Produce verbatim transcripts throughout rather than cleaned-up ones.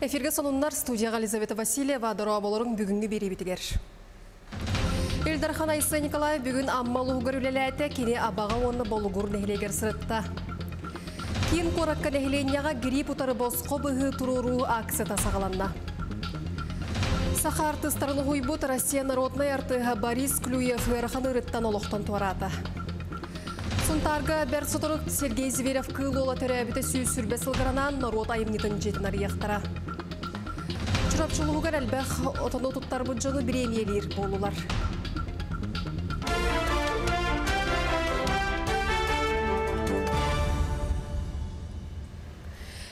Эфирге сонуннар, студияға Елизавета Васильева, Дорога болорың бүгінгі беребетілер. Эльдархан Айсен Николаев бүгін аммалуы көрілелі кене абаға оны болуғыр нәхілегер сұрытта. Кем қоракқа нәхіленияға грип ұтары босқы бұғы тұруру акцията сағаланна. Саха артыстарыны ғойбұт Россия народнай артыға Борис Клюев өріханы рыттан олықтан туарата. Сунтарга Берсотург Сергей Зверев кылула теребите сүйсүрбесил гранан народ айымнитын жетинар яктара. Чурапчылууга элбэх отону туттар бужаны премьерлер болулар.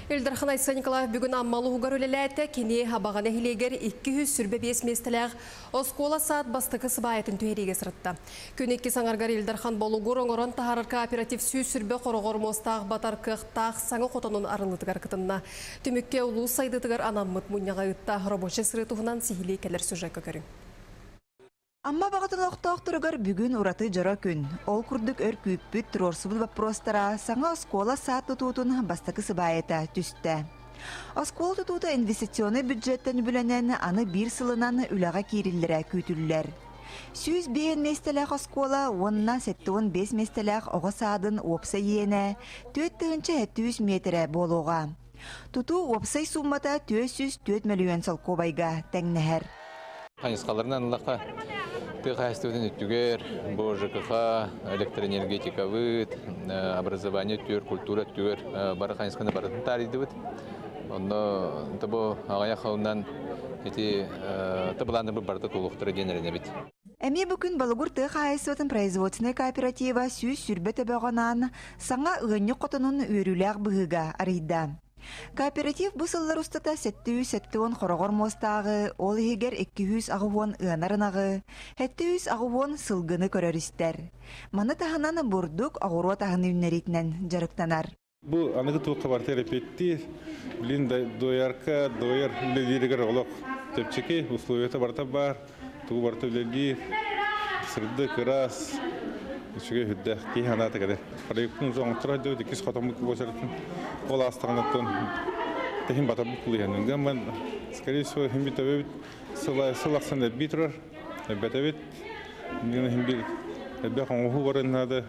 Эльдархан Айсен Николаев бүгін аммалығы көрілеләді, кене абағаны хилегер екі жүз бес местіләғ оскола саат бастықы сыбаятын түйереге сұрытты. Көнекке саңаргар Эльдархан болуғыр оңырын тахарырка оператив сүй-сүрбе қорығыр мостағы батар кықтақ саңы қотанын арылытығар қытынна. Түмікке ұлу сайдытығар анаммыт мұнняға ұтта робоче сұры тұғынан сихилей кәлер сюжетке көрін. Амма бағытын оқтақ тұрығыр бүгін ұраты жара күн. Ол күрдік өр күйіппіт тұрорсыбыл бапростара саңа оскола саатты тұтын бастықы сыбайыта түсті. Оскол тұтуыта инвестиционы бюджеттен бүлінен аны бір сылынан үліға керілдірі көйтілілер. Сүйіз бейін местеләқ оскола, онына сәтті он бес местеләқ оғы саадын опса ені, төрт жүз метрі болуға. Тұту опсай суммата төрт жүз төрт миллион сол кобайға тәңнәр. Қанысқаларынан ұлаққа тұйға әстудің өттігер, бұлжықыға, электроэнергетика өт, образование өттігер, культура өттігер, бары қанысқаны барытын тарыды өт. Оны тұбы ағая қауыннан тұбыланды бұл барды қолықтыры денеріне бет. Әме бүкін Балығыр тұйға әстудің производственный кооператива сүйіз сүрбеті бағынан саңа ұғынны қотының өріліғ бұғыға арыйда. Кооператив бұсыллар ұстата сәтті он қорағыр мостағы, ол егер екі жүз ағуон ұянарынағы, сәтті ағуон сылғыны көрерістер. Маны тағынан бұрдық ағуруа тағыны үнеретінен жарықтанар. Бұл анығы тұлқа бартер әпетті, білін доярқа, дояр үлдерігер олық төпчеке, ұслуеті барта бар, тұғы барта үлдерге, сұрды күрас, үшіге үдді кей анаты кәдер. Проектінің жоңы тұрайды өте кеш қатамық көшеретін. Ол астығанаттан тәхім батабы құлы әніңден. Мен, скорее всего, хімбет әбет, сылақсан әбет тұрар, әбет әбет, мен хімбет әбет қаңғығы барының әді.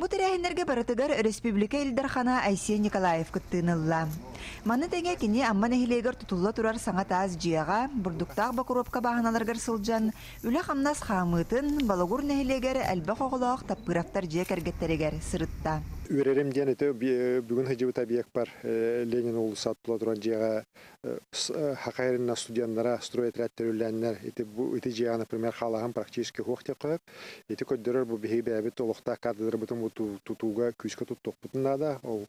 Бұт әрәйіндерге барытығар Республика Эльдархана Айсен Николаев күттіңілла. Маны тәңе кені амман әхілегер тұтылла тұрар саңат аз жияға, бұрдықтағы бақыропқа бағаналарғар сылжан, үлі қамнас қамытын, балығыр нәхілегер әлбі қоғылақ таппырафтар жия кәргеттерегер сұрытта. Үрерім ден өте бүгін ғыжыбы табиек бар Ленин ұлы сат тұла тұран жияға хақайрынна студиянлара строй әтірәттер үлләнінер өте жияға, например, қалаған практически хоқты қойып, өте көддерер бұл бейбе әбетті олықта қадыдыр бұтын тұтуға күйшкі тұттық бұтында да, ол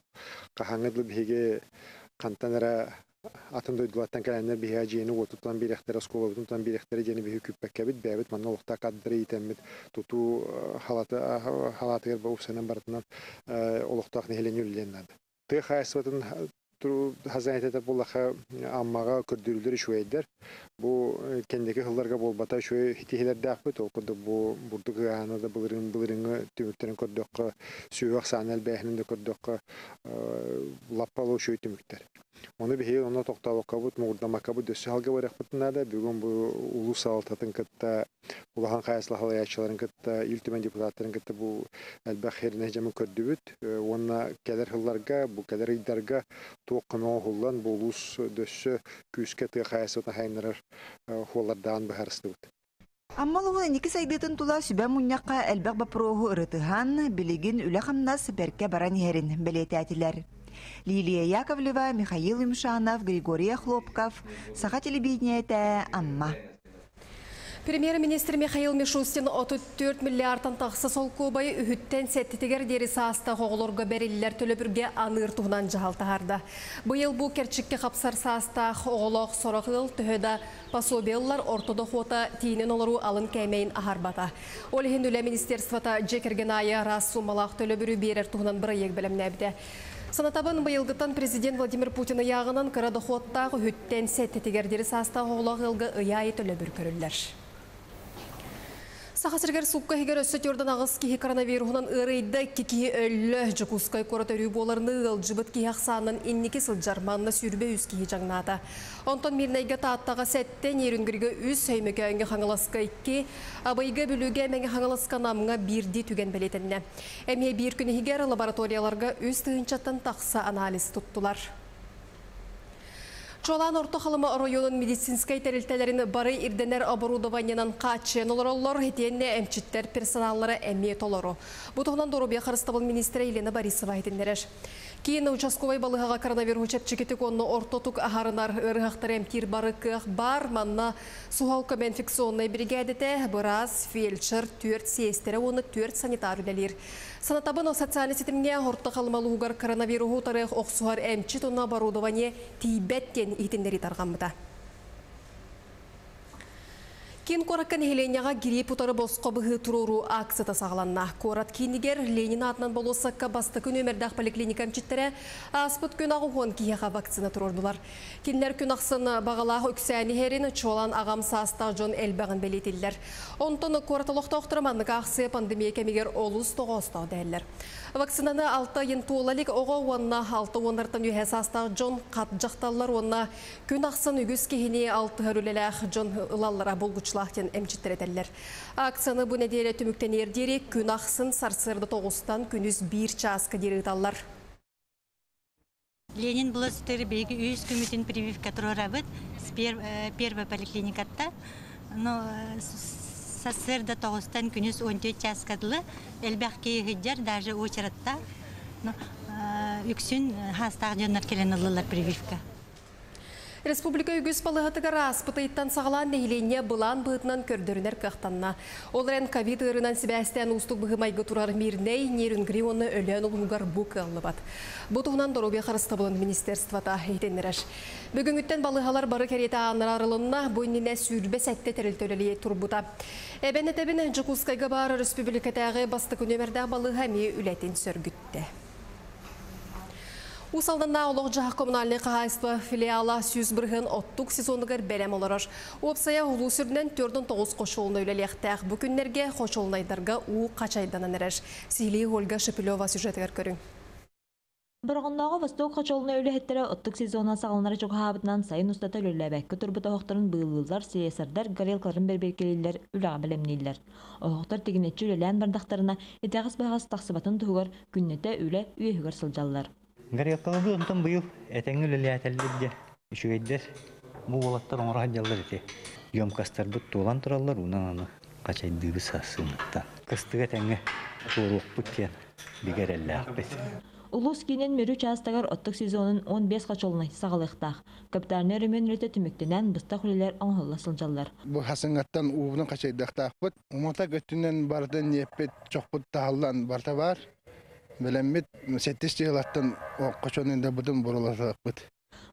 қағаңыдыл бейге қантанара атымды өйділаттан кәләнер бейге жиені отытылан бейректері, скола бұтынтан бейректері жиені бейге күппәк кәбет бәбет манна олықта қаддыры етәмет тұту халатығыр бауыпсанан барытынан олықтақ нәхелені өлілен әді. Тұғы қайсыватын хазанететі болаққа аммаға көрдірілдері шөйеддер. Бұл кәндекі қылдарға болбата шөй хитихелерді ақпыт. Олқынды бұрдық ғанырда бұлырыңы түміктерін көрдіққа, сүйуақ санал бәйхінді көрдіққа лаппалы шөй түміктер. Оны бігей онына тоқтауыққа бұд, мұғырдамаққа бұд, өсі халға бар ақпытынады. Бүгін бұл ұлы салататын күтті, ұлахан қайасылағалы әтшіларын күтті, үлтімен депутаттарын күтті бұл әлбәқ херіне жәмін көрді бүт. Оны кәдір хылларға, бұл кәдір үйдарға тоққыны оғылан бұл ұлыс дөссі күйіске тұғы қайасылатын қайынырыр қолардан бұхарысты бүт. Аммалуғы некі сайдытын тұла сүбә мұнняққа әлбәқ бапыроғы ұрытыған, білігін үләқамнас бәрке баран ерін білеті әтілер. Лилия Яковлева, Михаил Имшанов, Григорий Хлопков. Саха телевидение это Амма. Премьер-министр Михаил Мишустин отыз төрт миллиардтан тақсы сол көбай үхіттен сәттетігер дересі асты қоғылырға бәрелілер төліпірге аныр тұғынан жағалтығарды. Бұйыл бұл керчікке қапсарса асты қоғылық сорақыл түхеді пасобеллар ортоды қота тейінен олару алын кәмейін ағарбата. Олығын үлі министерствата жекерген айы рас сумалақ төліпірі берер тұғынан бірі ек білімнәбді. Санатабын бұйылғыттан президент Владимир Путина яғынан қырадықуаттағы үттен сәттетігердері састағы олағылғы ұяйы төлі бүркірілдер. Сахасыргер субкахигер өссөтүрдөн агыскии коронавирусунан ырыйда кики өлө жукускай коротөрүү боларны ылжыбыт ки аксанын инники сыл жарманна сүрбө үскии жаңната. Онтон мирнайга тааттага сеттен ерүнгүргө үс сөймөкө өңгө хаңаласка икки, абыйга бүлүгө мәңе хаңаласка намыңа бирди түген белетенне. Эмне бир күнү хигер лабораторияларга үс тыынчаттан такса анализ туттулар. Чолан орто халыма районун медицинскай терилтелерин бары ирденер оборудованиянан качен олороллор хетиенне эмчиттер персоналлары эмиет олору. Бутугунан дорубия Харыстабыл министра Елена Борисова айтындереш. Кейін участковай балыгага коронавирус чепчикетик онны ортотук ахарынар ырыхтар эмтир барыкых бар манна сухалком инфекционной бригадете быраз фельдшер төрт сестері оны төрт санитар үлелер. Санатабын социальный сетимге орто халымалуугар коронавирусу тарых оксуар эмчит онна оборудование тибеттен итиндери таргамыта. Кин кораккан Хеленияга гирип утары боско быхы туруру акцияда сагланна. Корат кинигер Ленин атынан болосакка басты күн өмірдақ поликлиника мчиттере аспыт күн ағуғын кияға вакцина турурдулар. Кинлер күн ақсын бағалағы үксәні херін чолан ағам саастақ жон әлбәғін белетелілер. Онтоны кораталықта оқтырманныға ақсы пандемия кәмегер олыс тоғыстау дәлілер. Вакцинаны алты ен туолалик оға уанна алты уанартан үйе саастақ жон қат жақталар уанна күн ақсын үгіз кехіне алты үрілеләқ жон ұлаллара болғыч акцияны бұ неделе түміктен ердері күн ақсын сарсырды тоғыстан күніз бір часқа дерігіталар. Ленин бұл өздері бейгі үйіз көметін прививка тұрыр абыд первый поликлиникатта. Сарсырды тоғыстан күніз он төрт часқадылы әлбәқ кейгіддер, даже очератта үксін хастағы жонар келен ұлылар прививка. Республика үгіз балығытығыр аспытайттан сағылан нәйлене бұлан бұғытынан көрдірінер қақтанна. Олырен ковид ғырынан сібәстен ұстық бұғымайғы тұрар мирней, нерінгірі оны өлен ұлғыңғар бұқ қалылы бат. Бұтығынан дорубе Қарыстабылын министерствата әйтендіріш. Бүгінгіттен балығалар бары кереті аңыр арылынна, бойніне сүрбе сәтте тәрілтөлелей тұрбыта. Әбәнетәбін жүкускайға бары республикатағы басты күнемерді балығы әме үләтен сөргітті. Усалдана олық жаға коммунальный қағайсты филиала сүүс бирин оттук сезондығыр бәлем оларыр. Опсая ұлу сүрден төрт тоғыз қошуылына үлелектәқ. Бүкіннерге қошуылынайдарға ұу қачайданын әрәш. Силей Ольга Шепилева сюжетігер көрің. Бұрғындағы восток қачалына өлі әттірі ұттық сезонна сағылынары жоға абытынан сайын ұстата өлі әбәккі тұрбыта оқтарын бұйылылар, сиесардар, ғарелқарын берберкелелер, өлі әбілемнейлер. Оқтар тегінетші өлі бардақтарына етағыз бағасы тақсыбатын тұғыр, күннеті өлі үйегігір сылжалылар. Гариакалабы онтон быйыл этеңі лелиятелдерде үшігейдер бұл олаттар оңыра жалдар ете. Емкастарбыт туылан тұралар, онан аны қачайдығы сасыныттан. Кыстығы тәңі туылық бүттен бігер әлі ақпет. Улус кенен мөрі частағар оттық сезонын он бес қачолына сағалықтақ. Каптарны рөмен өлеті түміктенен бұстақ үлелер оңғылла сылжалдар. Бұл хасыңаттан уыбының қачайдақтақ бұт. Умата көттінен бардың еппет чоқпыт тағылдан барта бар. Бәлеммет сәттесте елаттан қашонында бұдың бұрыласақ бұд.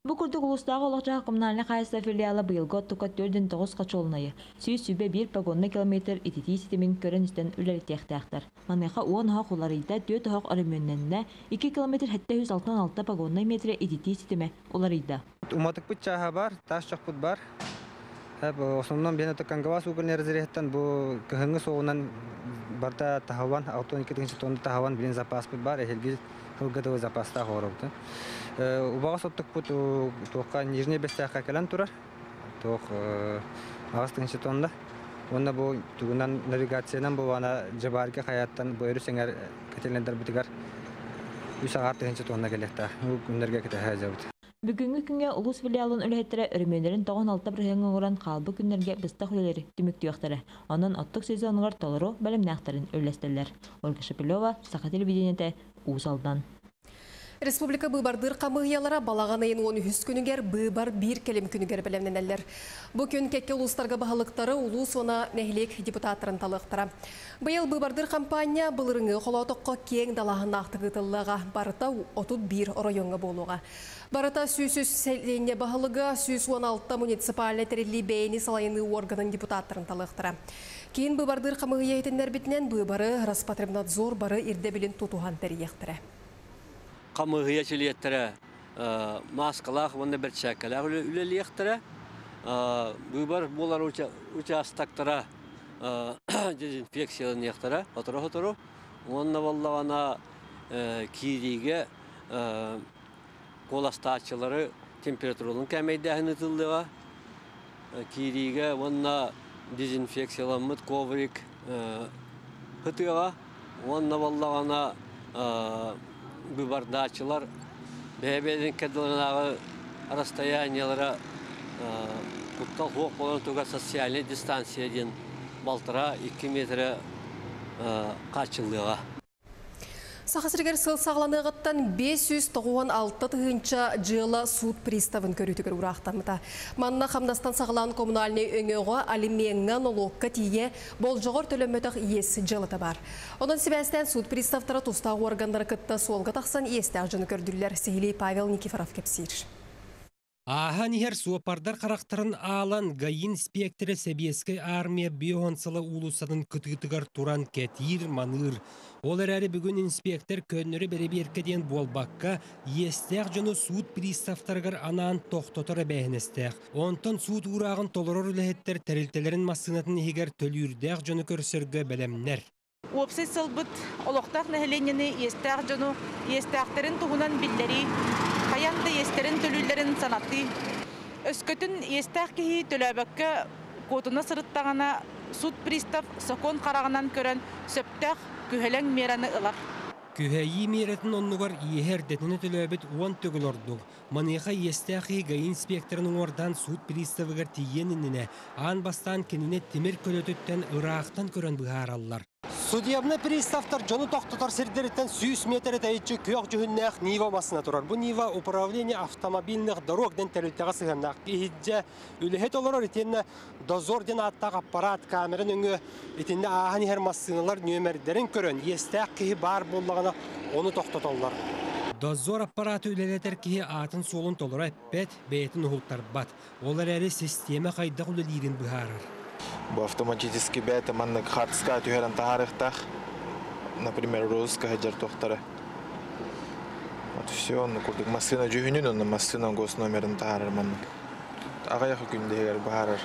Бұ күрдік ұлыстағы олық жаға коммунальный қайысты филиалы бұйылғы тұқа төрт тоғыз қачолынайы. Сүй сүйбе бір пагонны километр ететі сетемен көрін үстен үләрі тәқтәқтір. Манайға он ұға қоларыйда төрт ұға үрімөнінне екі километр әтті жүз алпыс алты пагонны метре ететі сетеме оларыйда. Уматық бұд жаға бар, таш жақ бұд бар. Осынымнан бені тұққанғалас өкіріне әзіреттен бұл күхіңгі соғынан барда тағылан, алты он екі тонды тағылан білін запас бұд бар, әхелгіл ғылғадығы запаста қорылды. Убаға соттық бұд тұққа нежіне бәсті аққа кәлін тұрар, тұқ ағыз тонды. Онында бұл түгінен навигациядан бұл ана жабарғы қаяттан бұл өрі сәңәр кәтелендер бұдығар үш ағар тұққа тонына келекті, өнерге кәтелі. Бүгінгі күнге ұлыс филиалын үлеттірі үрмендерін тоғын алта біргенгі ғыран қалбы күндерге бұстақ үлелері түмікті өқтірі. Оның оттық сезонығыр толыру бәлімін ақтарын өлестілер. Ольга Шепилева, Сақа телевидениеті, Усалдан. Республика бұйбардыр қамығиялара балаған айын он үш күнігер бұйбар бір келем күнігер бәлемненелер. Бүкін кәкке ұлыстарға бағалықтары ұлыс она нәхілек депутаттарын талықтыра. Бұйыл бұйбардыр кампания бұлырыңы қолатыққа кең далағын ақтығытылыға барыта отыз бір орайонға болуға. Барыта сүйсіз сәліне бағалыға сүйсіз он алты муниципаліне тәрелі бәйіні салайыны органын депутаттарын талықтыра. Кейін бұйбардыр қамығия етіндер бітінен бұйбары Роспотребнадзор бары ирдебілін тұтуған тәрелектірі. Қамығыя челеттері масқалақ, онында бір чәкілі үлелі ектірі. Бұйбар болар участақтыра дезинфекция нехтера, отрохотору, он навалла на кириге коластачилары температурун кемейдегенетилдева, кириге он на дезинфекциялы мыт коврик хытыга, он навалла на бубардачилар бебедин кедилнагы расстояниялары куттал хоқ болан туга социальный дистанция ден балтыра екі метрі қачылдыға. Сақасыргер сыл сағланыгыттан бес жүз тоқсан алты тыгынча жылы суд приставын көрүтүгөр урактамыта. Манна Хамдастан сағлан коммунальный өңөгө алимеңнен налогка тие болжогор төлөмөтөк иеси жылыта бар. Онун себестен суд приставтары тустагы органдары кытта солга таксан иесте ажыны көрдүлөр. Сеилий Павел Никифоров кепсир. Аханихер суапардар характерын алан гайин спектрі сәбиескі армия биохансылы улусадын күтігітігір туран кәтір маныр. Ол әрі бүгін инспектор көнірі береберкеден болбаққа естіғ жүні суд приставтарғыр анаан тоқтотыры бәйіністіғ. Онтан суд урағын толырыр үліхеттер тәрілтелерін масынатын егер төлірдіғ жүні көрсіргі бәлемнер. Опсыз сылбыт олықтақ нәхіленіні естіғ жүні естіғтерін туғынан білдері. Аянды естерін төлілерін санаты. Өскөтін естәк кейі төләбәкке қотына сұрыттағана суд пристав сақон қарағынан көрін сөптәк күхелен мерені ұлар. Күхәйі меретін онығар егер дәтіні төләбет оған төгіл ордың. Манеға естәк егі инспекторының ордан суд приставығыр тиенініне аң бастан кеніне темір көлетіттен ұрақтан көрін бұғаралар. Судьябны приставтар жону тоқтатар сердереттен сүйіс метрі тәйетші көйек жүгіннәқ Нива масына тұрар. Бұ Нива управление автомобильнық дорогден тәрілтіға сығыннақ. Кейдже үліхет олар ретенне дозорден аттақ аппарат камерін үңі ретенне ағын ер масыналар нөмердерін көрін. Естәк кейі бар боллағына оны тоқтаталар. Дозор аппараты үлелетер кейі атын солын толыра әппет бәйетін ұғылттар бат. Олар әрі система қайдақ үлелерін бұғарыр. Автоматически бета манна хатска тюхеран тахарыхтах, например, русская джартохтара. Вот все, ну курдик машина джугинину, на машина гос номеран тахарар манна. Агаяху кюндегер бахарар.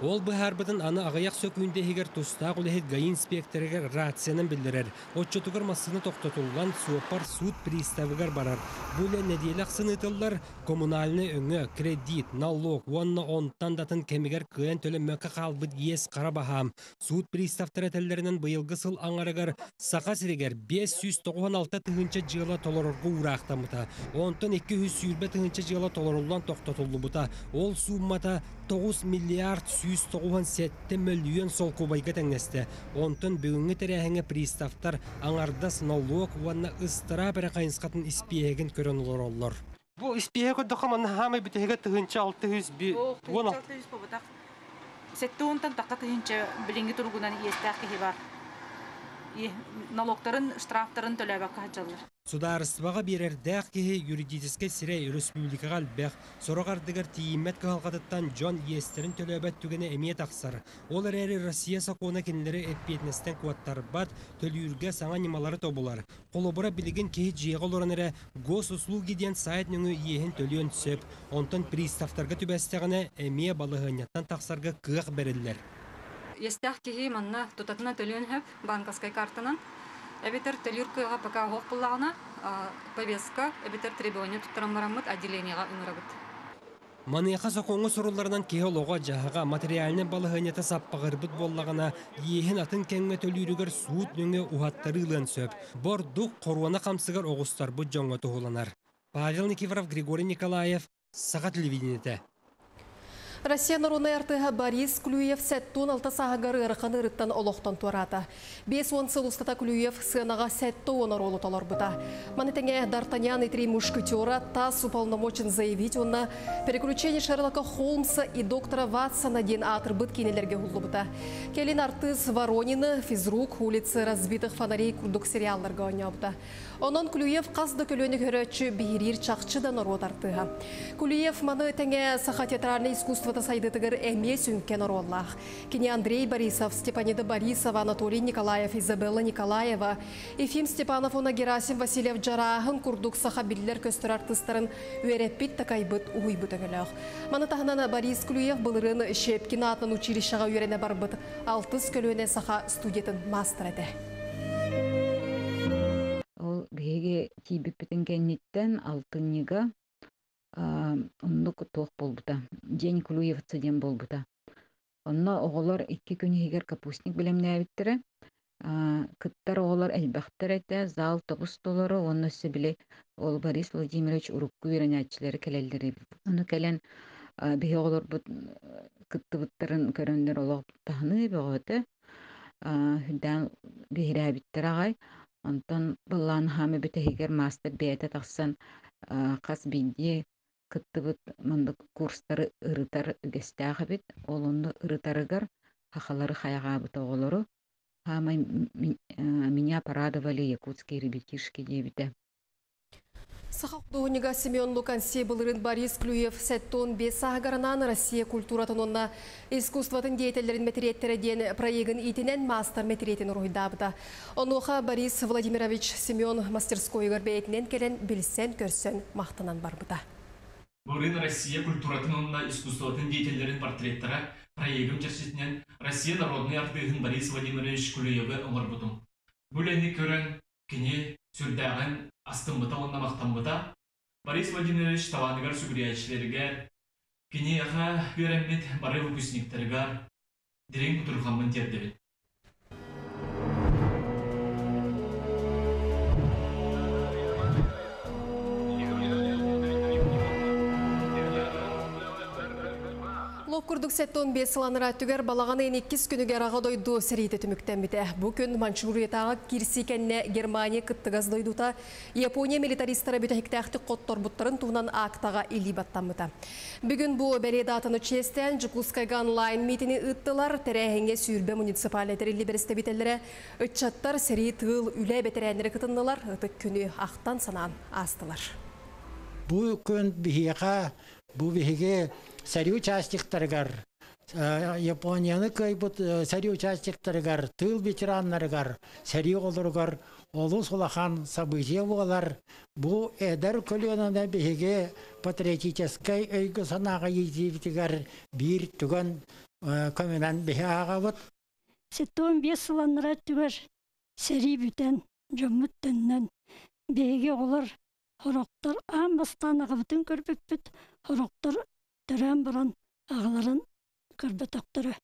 Ол бахарбатан ана агаяху сөкүндегер тустагул хет гай инспекторгер ратсенен билдерер. Отчотугар машина токтотулган суопар суд приставыгар барар. Буле неделек сынытыллар коммунальный өңө, кредит, налог, уанна онтан датын кемигер кыен төлөмөккө калбыт ес карабахам. Суд приставтарателлеринин быйылгы сыл аңарыгар сака сиригер бес жүз тоқсан алты тыгынча жылы толорорго урактамыта. Онтон эки жүз сүйүрбө тыгынча жылы толорулдан токтотулубута. Ол суммата тоғыз миллиард жүз тоқсан жеті миллион сол кубайга теңесте. Онтон бүгүнгү тереңе приставтар аңардас налог уанна ыстыра бере кайынскатын испиегин көрөн олороллор. Бу испиег дохаман хамы битеге тыгынча алты жүз он алты побатак. сеттен такка тыгынча билинги тургунан естәки бар. Налогтарын, штрафтарын төләбәк хаҗалар. Сударыспаға берердәқ кейі юридическе сирей республикағал бәқ, сорағардығыр тиімет қалғадыттан жон естерін төлөбәт түгені әмет ақсар. Ол әрі Россия сақуына кенілері әппетіністен қуаттар бат, төлүйірге саңа немалары тобылар. Қолыбыра білігін кейі жиғыл орын әрі госуслугиден сайт нүңі ехін төлеуін сөп. Онтан приставтарға түбәстіғіне әме балығыняттан тақсарға қық берілдер. Естәқ кейі манна тұтатына төлеуін әп банкасқай картынан. Эбитер телюркага пока гох буллагына повестка, эбитер требование туттарамарамыт отделениега ыңырабыт. Манеха сокоңу суруларынан кеолого жаһага материалны балыгынята саппагырбыт боллагына ехин атын кеңге төлүрүгөр суут дүнгө ухаттырылган сөп. Бордук коруана камсыгар огустар бу жоңго тохуланар. Павел Никифоров, Григорий Николаев, Сага телевидениете. Россия нарунай артыға Борис Күлюев сәттуын алта сағағары арқаны ұрыттан олықтан туарата. бес он сыл ұстата Күлюев сынаға сәтті онар олы талар бұта. Манетенге Дартанян и три мушкетера тас уполномочен заявить онна переключение Шерлока Холмса и доктора Ватсона ден атыр бұт кенелерге ұлы бұта. Келин артыз Воронины, физрук, улицы разбитых фонарей күрдік сериалларға оңа бұта. Онан Күлюев қазды көлені көрәтші бейрер чақчы да народ артыға. Күлюев маны тенге саха театральный искусство Вата сайдытыгар әме сүнкен ороллах. Кене Андрей Борисов, Степанида Борисова, Анатолий Николаев, Изабелла Николаева, Ефим Степанов, Она Герасим Васильев Джарахын, Курдук Сахабиллер көстер артыстарын өйрәппет такайбыт уйбыт өгіліғ. Манатағынан Борис Күлуев бұлырын Шепкин атынан училищаға өйрене барбыт, алтыз көліне саха студетін мастер әді. Ол беге тибіппетін кәнеттен алтыннега ұнық тоқ болбыта, ден Күлуев цеден болбыта. Онна оғылар екі көнігер капустник білімне әбіттірі. Кыттар оғылар әлбәқтір әті, зал тоғыз долары, оны сөбілі ол Борис Владимирович ұрыққы верен әтшілері кәлелдері. Оны кәлен бігі оғылар күтті бұттарын көріндер олақ бұттағыны бөғіті, хүддән бігірі әбіттір ағай. Онтан бұллан хамы бітігер мастер бәйті тақсан қас бейде күтті бұт мұндық курстары ұрытар үгісті ағы бет, ол онды ұрытарығыр қақалары қайға бұт оғылары. Меня порадовали якутские ребятишки девяти. Сахак Дунига Семен Луканси был рын Борис Клюев сеттон без сахаранан Россия культура тонна искусство тендейтелерин метриеттереден проегин итинен мастер метриетен руйдабда. Оноха Борис Владимирович Семен мастерской горбейтнен келен билсен көрсен мақтанан барбыда. Бурын Россия культура тонна искусство тендейтелерин портреттера. Проектом чертенен Россия народный артист Борис Владимирович Күлуевы омарбутым. Бүлені көрін, кене, сүрдәғын, астымбыта, онна мақтамбыта. Борис Владимирович таваныгар сүгіреячілерігер, кене аға верәмет бары выпускниктерігер, дерен күтірғамын тердебет. Курдук сеттон бесыланыра түгер балағаны енеккіз күнігер аға дойду сәрейті түміктен біте. Бүкін Манчжуриятағы кирсикенне Германия кыттығыз дойдута Япония милитаристары бүтәхікті әқті қоттор бұттарын туғынан ақтаға илі баттан бұта. Бүгін бұ бәреді атыны честен Джукускайга онлайн митіні ұттылар тәрәхенге сүйірбе муниципалетер үлі берісті бітелері ұтчаттар сәрей тұғыл үлі бәтерәнірі қытындылар ұты күні ақтан санан астылар. Бүгін бігеға Бу веге сари участиктаргар, Японияны кайбут сари участиктаргар, тыл ветераннаргар, сари оларгар, олус улахан события болар. Бу эдер көлөнөндө беге патриотическай өйгө санага ийдивитигар бир түгөн коммунан беге агабыт. Сеттон бесыланыра түгөр сари бүтөн жомуттеннен беге олар Хороктар ам бастан ағыбытын көрбіппіт, хороктар түрен бұрын ағыларын көрбітоқтыры.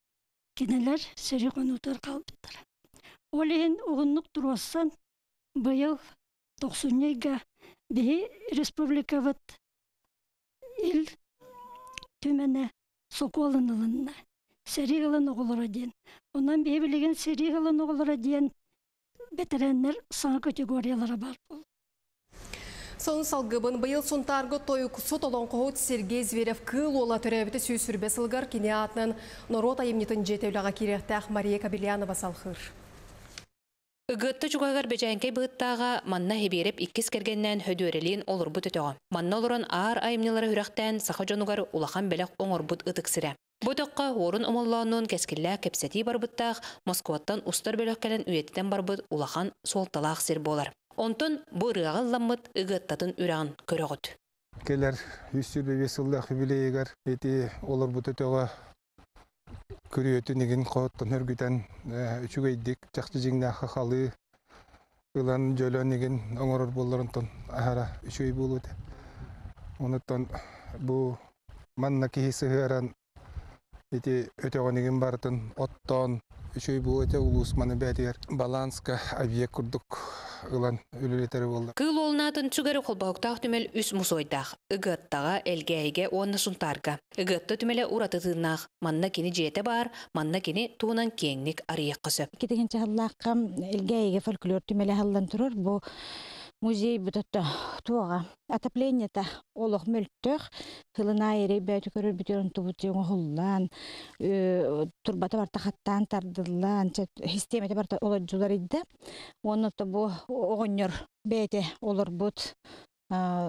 Кенелер сәрі қонудар қалбыттыр. Олеген оғынлық тұруасын бұйыл тоқсыннеге бей республика бұд ил төмені Соколын ұлынына. Сәрі ғылын оғылыра дейін. Онан бей білеген сәрі ғылын оғылыра дейін бәтірәнлер саңа категориялары бар бол. Сон салгыбын быйыл сунтарғы тойы құсыт олан қоғыт Сергей Зверев кыл ола төрәбіті сүйсірбесілгір кене атынан Норот айымнетін жетеуліға керектәқ Мария Кабельянова салқыр. Үгітті жүгайғар бәжәңкей бұғыттаға манна хеберіп иккіз кергеннен хөдөрелен олыр бұт өтеға. Манна олырын ағар айымнелері үрәқтән сақа жонығар улақан бәләқ оңыр бұт өтіксірі. Бұтыққа орын ұмыллануын кәскілі кәпсәтей барбыттақ, Москваттан ұстар бәләқ кәлін үйеттен барбыт улақан солталақ сер болар. Онтон бұрыған ламмыт ұғыттатын үрәң көріғыт. Келер үстірбе бесілдәқ үбілейгер, еті олар бұтытыға көрі өтінеген қоғыттан үргітен үшігейдік жақты жеңді қақалы ұлан жөлінеген оңырыр болырынтын әра үшігей болуды. Оныттан бұ манна кейсі ғаран еті өтіғанеген бартын оттан үшігей болуды ұлысманы бәдігер баланска объект күрдік. Кыл олнатын түгәрі қолбауқтақ түмел үс мұсойдақ, ұғыттаға әлгәйге оны сұнтарға. Үғытты түмелі ұратытынақ, манна кені жеті бар, манна кені туынан кеңнік арияқ қысы. Кетеген чағылаққам әлгәйге фольклор түмелі халдан тұрыр, бұ музей бұтытты туға. Атаплениеті олық мөлттіқ, хылына айрей бәйті көрір бүтерін тұбыт ең ұғылдан, тұрбаты барта қаттан тардылан, хистеметі барта олар жұлар еді. Оны тұбы оғыныр бәйті олар бұт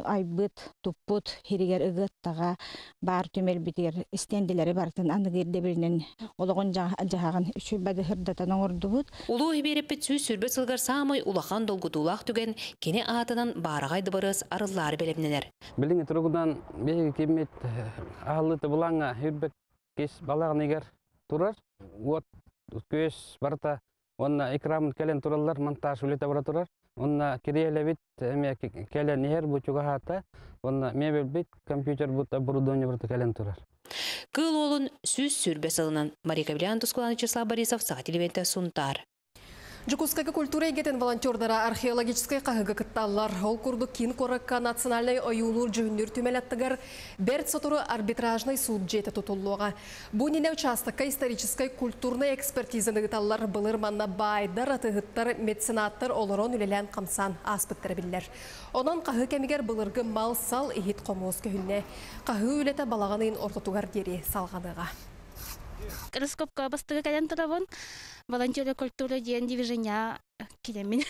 айбыт, туппут, хиригер ыгыт тага бар төмел битер истенделери бартын аны керде биринен ологон жагаган үчү бады хырдатан ордубут. Улуу берип түз сүрбө сылгар самай улахан долгутулак түген кене атынан барагайды барыс арыллар белемнелер. Билиң тургудан беги кемет аалыты булаңа үрбөт кеш балагын эгер турар, вот көс барта онна экран келен тураллар монтаж улета бара турар. Онна киреле бит эме келе нер бучугата, онна мебель бит, компьютер бут оборудование бут келен турар. Кыл олон сүз сүрбесалынан Мария Кавлиан Тускулан Числав Борисов сагатилевенте сунтар. Жукуская культура егетен волонтердара археологическая кахыга кытталлар ол курду кин коракка национальный оюлур жүннүр түмелеттигер берт сотору арбитражный суд жете тутуллуга. Бунине участокка исторической культурной экспертизаны кытталлар былырманна байдар атыгыттар меценаттар олорон үлелен камсан аспыттар биллер. Онан кахы кемигер былыргы мал сал эхит комоз көхүнне. Кахы үлете балаганын ортотугар дери салганыга. Раскопка бастыга кален тарабын, волонтеры культуры ден движения келемин.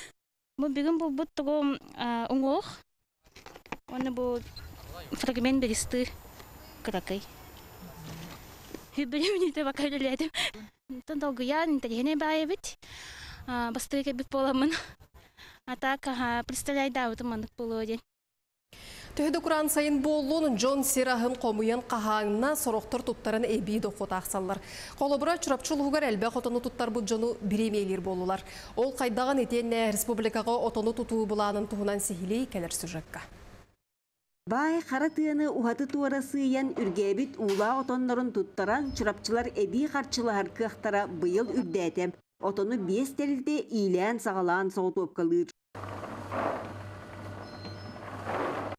Мы бегем был будто унгох, он был фрагмент бересты кракой. И берем не того калилядем. Тон долго я не тягне баевить, бастыга бит поламан. А так представляй да вот он полудень. Төһөдө куран сайын боллун Джон Сирахын комуян кахаңна сороктор туттарын эби дохот аксаллар. Колобура чурапчулугар элбе хотону туттар бу жону биремейлер болулар. Ол кайдаган этенне республикага отону тутуу буланын туунан сихилей келер сюжетка. Бай харатыны ухаты туарасы ян үргебит ула отоннорун туттаран чурапчылар эби харчылар кыхтара быйыл үрдэтем. Отону бес телде ийлен сагалан соотуп калыр.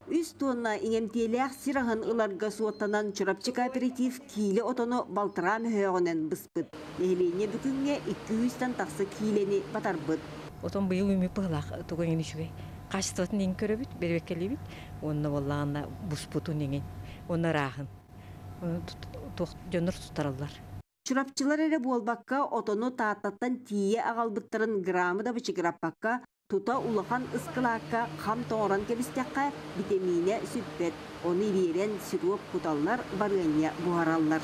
Үстонна иңемтелек сирагын ыларга суаттанан чурапчы кооператив кийле отону балтыра мөхөгөнөн быспыт. Элине бүгүнгө эки жүздөн таксы кийлени батарбыт. Отон быйыл үмү пылак тугуйны чүгөй. Качтотун ин көрөбүт, бербекелебит. Онно боллаганда буспутун ин. Онно рахын. Тох жөнөр тутаралар. Чурапчылар эле болбакка отону тааттан тие агалбыттарын граммыда бичиграппакка тута улахан ыскылаакка хам тооран кебистякка витамине сүтпет, оны берен сироп куталлар барыня буараллар.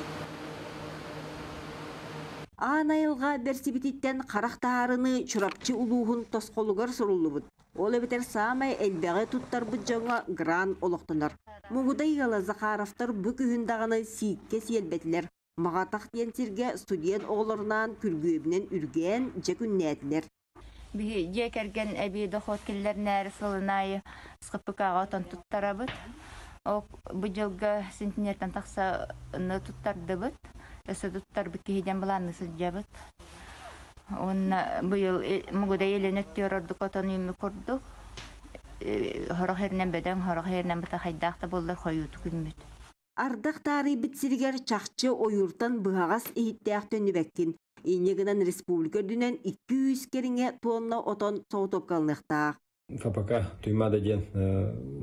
Анайылга берсибититтен карактаарыны чурапчы улуухун тосколугар сурулубут. Ол эбетер саамай элбеге туттарбыт жаңа гран олоктонор. Мугудай гала Захаровтар бүкүхүндаганы сиикке сиэлбетлер. Магатак тенсирге студент оолорунан күргөбүнөн үрген жекүннээтлер. Бие керген эби доход киллер нәрсылынай скыпыкага отон туттарабыт. Ок бу жылга сентинерден такса ны туттардыбыт. Эсе туттарбыт кийден буланы сылжабыт. Он быйыл мугуда еленет терордук отон үмү курдук. Хорох хернен беден, хорох хернен бата хайдакта болдор хоюут күнмүт. Ардак таары битсиргер чакчы оюртан быгагас ийттеак төнүбеккин. Инегенен республика дүнен эки жүз кереңе тонна отон соотоп калныктаак. КПК туймада ден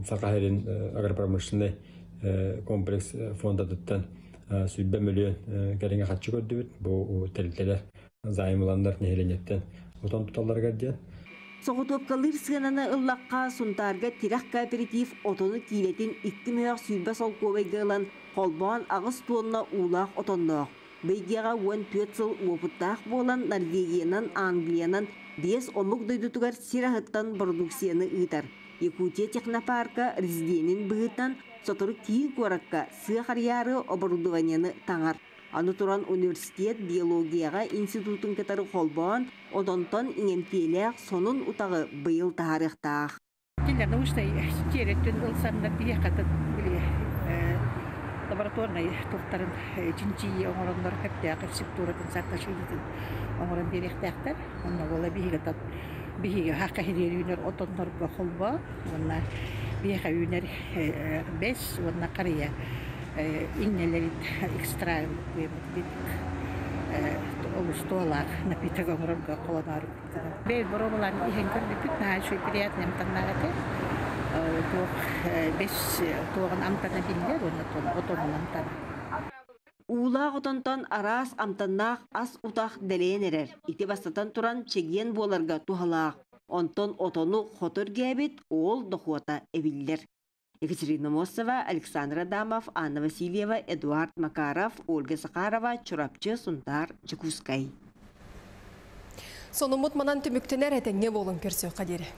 Сакахерин агропромышленный комплекс фонда туттан сүлбө миллион кереңе катчы көрдүбүт. Бу телтелер займыландар нехеленеттен отон туталлар керден. Соотоп калыр сыгынаны ыллакка сунтарга тирак кооператив отону кийлетин эки мөк сүлбө сол көбөйгылан колбоон агыс тонна улаак отонноок. Бейгеға он төрт жыл опыттақ болан Норвегиянан, Англиянан бес омық дойдутугар сирахыттан продукцияны ыйтар. Якутия технопарка резиденин быхыттан сотору кийін коракка сыхарьяры оборудованияны таңар. Аны туран университет биологияға институтын катары холбоон, одонтон иңемтелек сонун утагы быйыл тарыхтаах. Лабораторный туфтарын чинчии оңорундар каптаак сектуратын сакташыйдын оңорун беректактар онна бола бигатат биги хакка хидеринер отоннор бахолба онна биха юнер бес онна кария иннелерит экстра бит олустола на питагоронга колонар бе боромалар ихенкер битнаа шуй приятным таннагате Улаақ отонтан арас амтаннаақ ас утақ дәлейенерер. Итебастатан туран чеген боларға тухалаақ. Онтон отону хотыр гәбет ол дохуата әбілдер. Екатерина Мосова, Александр Адамов, Анна Васильева, Эдуард Макаров, Ольга Сахарова, Чурапчы, Сунтар, Чекускай. Сонумут манан түміктенер әтен не болын көрсе қадері.